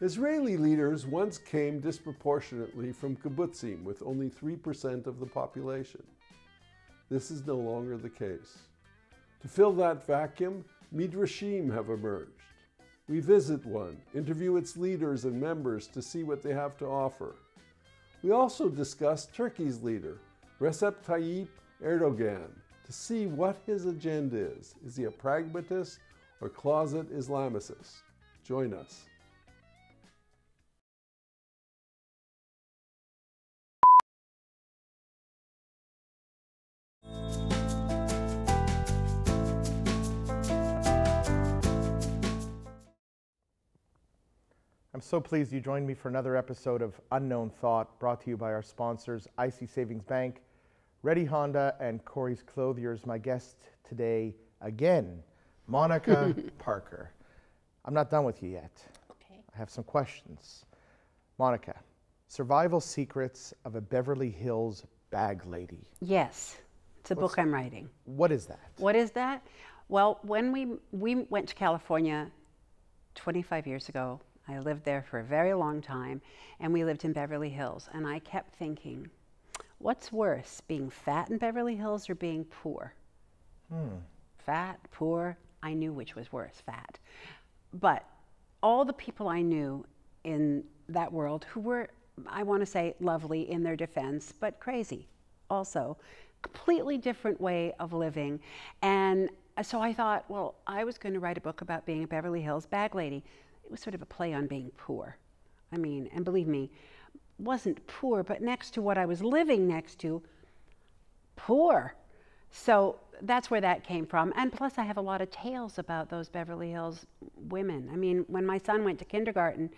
Israeli leaders once came disproportionately from kibbutzim with only 3% of the population. This is no longer the case. To fill that vacuum, Midrashim have emerged. We visit one, interview its leaders and members to see what they have to offer. We also discuss Turkey's leader, Recep Tayyip Erdogan, to see what his agenda is. Is he a pragmatist or closet Islamicist? Join us. I'm so pleased you joined me for another episode of Unknown Thought, brought to you by our sponsors, IC Savings Bank, Ready Honda, and Corey's Clothiers. My guest today, again, Monica Parker. I'm not done with you yet. Okay. I have some questions. Monica, survival secrets of a Beverly Hills bag lady. Yes, it's a book I'm writing. What is that? What is that? Well, when we went to California 25 years ago, I lived there for a very long time, and we lived in Beverly Hills. And I kept thinking, what's worse, being fat in Beverly Hills or being poor? Fat, poor, I knew which was worse, fat. But all the people I knew in that world who were, I want to say, lovely in their defense, but crazy also, completely different way of living. And so I thought, well, I was going to write a book about being a Beverly Hills bag lady. It was sort of a play on being poor. I mean, and believe me, wasn't poor, but next to what I was living next to, poor. So that's where that came from. And plus, I have a lot of tales about those Beverly Hills women. I mean, when my son went to kindergarten,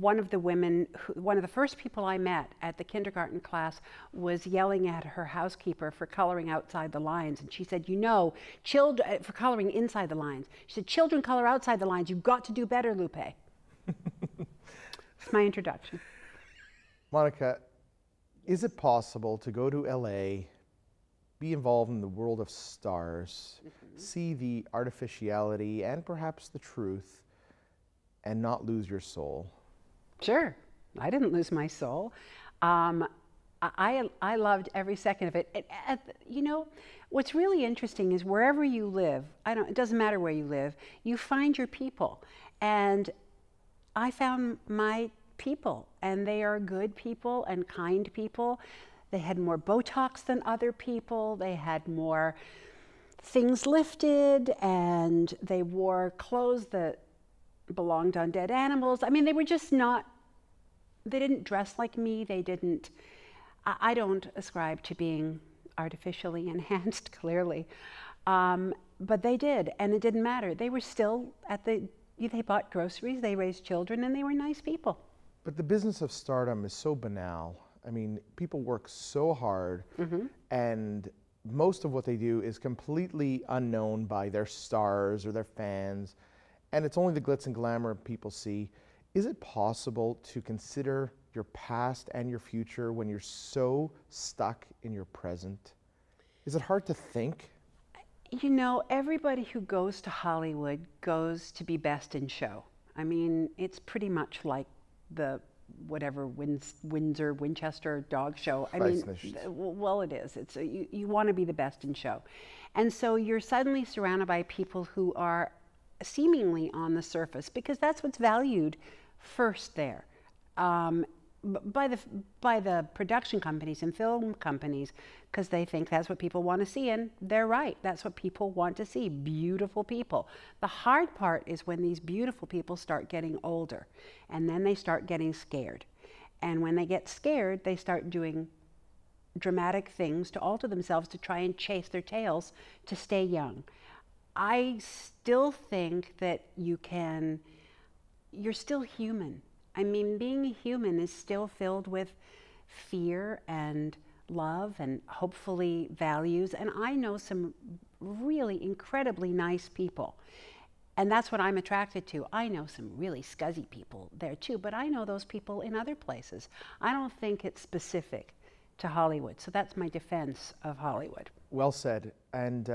one of the women, one of the first people I met at the kindergarten class was yelling at her housekeeper for coloring outside the lines. And she said, you know, for coloring inside the lines. She said, children color outside the lines. You've got to do better, Lupe. That's my introduction. Monica, is it possible to go to LA, be involved in the world of stars, see the artificiality and perhaps the truth, and not lose your soul? Sure. I didn't lose my soul. I loved every second of it. You know, what's really interesting is wherever you live, it doesn't matter where you live, you find your people. And I found my people, and they are good people and kind people. They had more Botox than other people. They had more things lifted, and they wore clothes that belonged on dead animals. I mean, they were just not, they didn't dress like me. They didn't, I don't ascribe to being artificially enhanced, clearly. But they did, and it didn't matter. They were still they bought groceries, they raised children, and they were nice people. But the business of stardom is so banal. I mean, people work so hard, and most of what they do is completely unknown by their stars or their fans. And it's only the glitz and glamour people see. Is it possible to consider your past and your future when you're so stuck in your present? Is it hard to think? You know, everybody who goes to Hollywood goes to be best in show. I mean, it's pretty much like the whatever Windsor, Winchester dog show. I mean, well, it is. It's you want to be the best in show. And so you're suddenly surrounded by people who are seemingly on the surface, because that's what's valued first there, by the production companies and film companies, because they think that's what people want to see, and they're right. That's what people want to see, beautiful people. The hard part is when these beautiful people start getting older, and then they start getting scared. And when they get scared, they start doing dramatic things to alter themselves to try and chase their tails to stay young. I still think that you're still human. I mean, being a human is still filled with fear and love and hopefully values. And I know some really incredibly nice people. And that's what I'm attracted to. I know some really scuzzy people there too, but I know those people in other places. I don't think it's specific to Hollywood. So that's my defense of Hollywood. Well said. And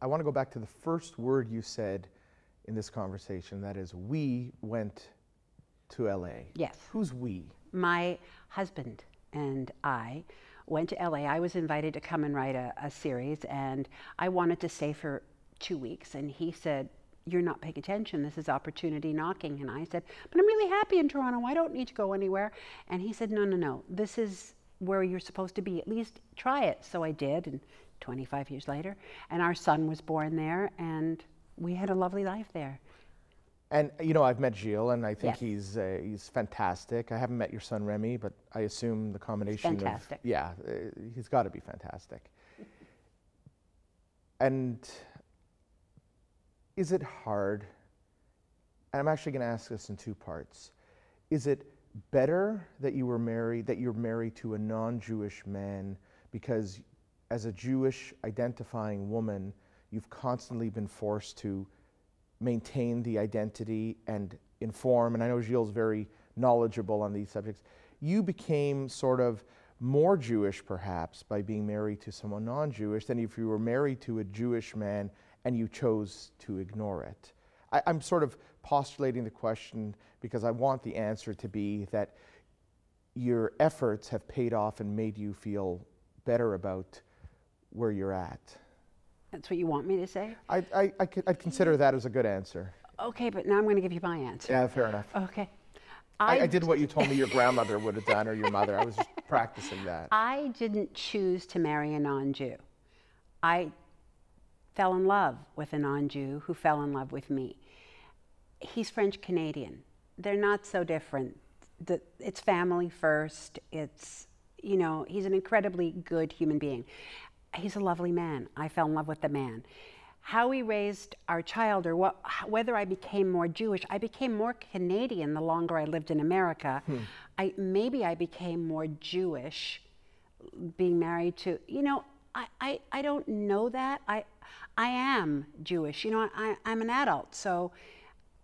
I want to go back to the first word you said in this conversation, that is, we went to LA. Yes. Who's we? My husband and I went to LA. I was invited to come and write a series, and I wanted to stay for 2 weeks, and he said, "You're not paying attention. This is opportunity knocking." And I said, "But I'm really happy in Toronto. I don't need to go anywhere." And he said, No. This is where you're supposed to be. At least try it." So I did, and 25 years later, and our son was born there, and we had a lovely life there. And you know, I've met Gilles, and I think he's fantastic. I haven't met your son Remy, but I assume the combination of he's got to be fantastic. And is it hard? And I'm actually going to ask this in two parts. Is it better that you were married, that you're married to a non-Jewish man, because as a Jewish identifying woman, you've constantly been forced to maintain the identity and inform, and I know Gilles is very knowledgeable on these subjects. You became sort of more Jewish perhaps by being married to someone non-Jewish than if you were married to a Jewish man and you chose to ignore it. I'm sort of postulating the question because I want the answer to be that your efforts have paid off and made you feel better about where you're at. That's what you want me to say? I'd consider that as a good answer. Okay, but now I'm going to give you my answer. Yeah, fair enough. Okay. I did what you told me your grandmother would have done, or your mother. I was just practicing that. I didn't choose to marry a non-Jew. I fell in love with a non-Jew who fell in love with me. He's French-Canadian. They're not so different. It's family first. It's, you know, he's an incredibly good human being. He's a lovely man. I fell in love with the man. How we raised our child, or whether I became more Jewish, I became more Canadian the longer I lived in America. Maybe I became more Jewish being married to, you know, I don't know that. I am Jewish. You know, I'm an adult, so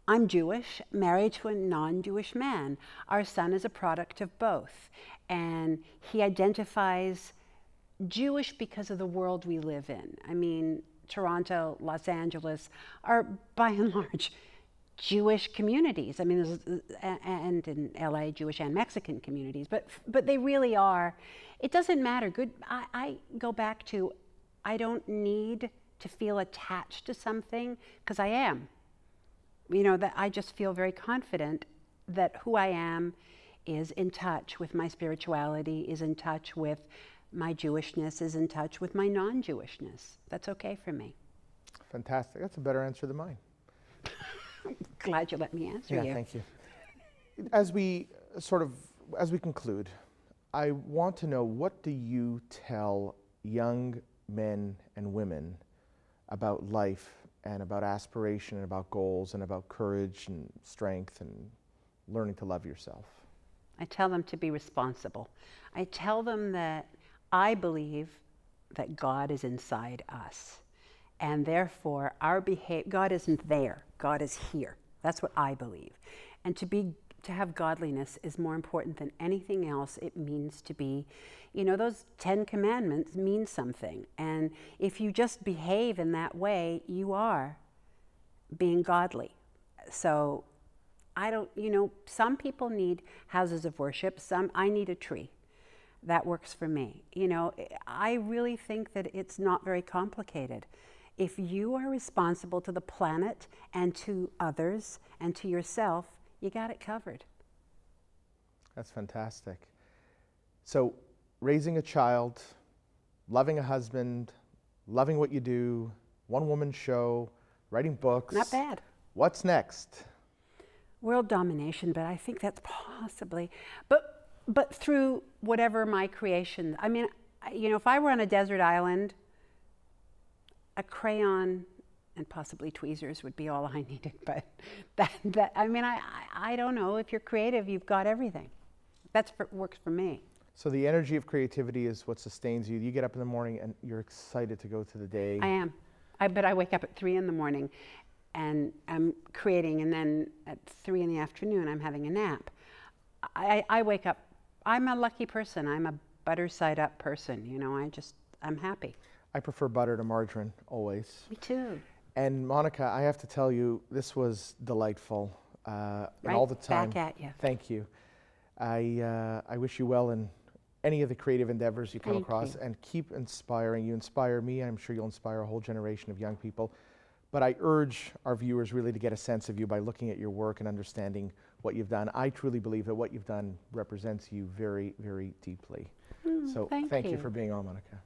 I'm Jewish, married to a non-Jewish man. Our son is a product of both, and he identifies Jewish because of the world we live in. I mean, Toronto, Los Angeles are by and large Jewish communities. I mean, and in LA, Jewish and Mexican communities, but they really are. It doesn't matter. I go back to, I don't need to feel attached to something because I am. You know, that I just feel very confident that who I am is in touch with my spirituality, is in touch with my Jewishness, is in touch with my non-Jewishness. That's okay for me. Fantastic. That's a better answer than mine. I'm glad you let me answer you. Yeah, thank you. As we conclude, I want to know, what do you tell young men and women about life and about aspiration and about goals and about courage and strength and learning to love yourself? I tell them to be responsible. I tell them that I believe that God is inside us, and therefore our behavior, God isn't there, God is here. That's what I believe. And to have godliness is more important than anything else. It means to be, you know, those 10 commandments mean something. And if you just behave in that way, you are being godly. So I don't, you know, some people need houses of worship. I need a tree. That works for me. You know, I really think that it's not very complicated. If you are responsible to the planet and to others and to yourself, you got it covered. That's fantastic. So raising a child, loving a husband, loving what you do, one-woman show, writing books. Not bad. What's next? World domination, but I think that's possibly, but through whatever my creation. I mean, you know, if I were on a desert island, a crayon and possibly tweezers would be all I needed. But I mean, I don't know. If you're creative, you've got everything. That's what works for me. So the energy of creativity is what sustains you. You get up in the morning and you're excited to go to the day. I am. But I wake up at 3 in the morning and I'm creating, and then at 3 in the afternoon, I'm having a nap. I wake up. I'm a lucky person. I'm a butter side up person. You know, I'm happy. I prefer butter to margarine always. Me too. And Monica, I have to tell you, this was delightful. and all the time. Back at you. Thank you. I wish you well in any of the creative endeavors you come across, and keep inspiring. You inspire me. I'm sure you'll inspire a whole generation of young people. But I urge our viewers really to get a sense of you by looking at your work and understanding what you've done. I truly believe that what you've done represents you very, very deeply. So thank you for being on, Monica.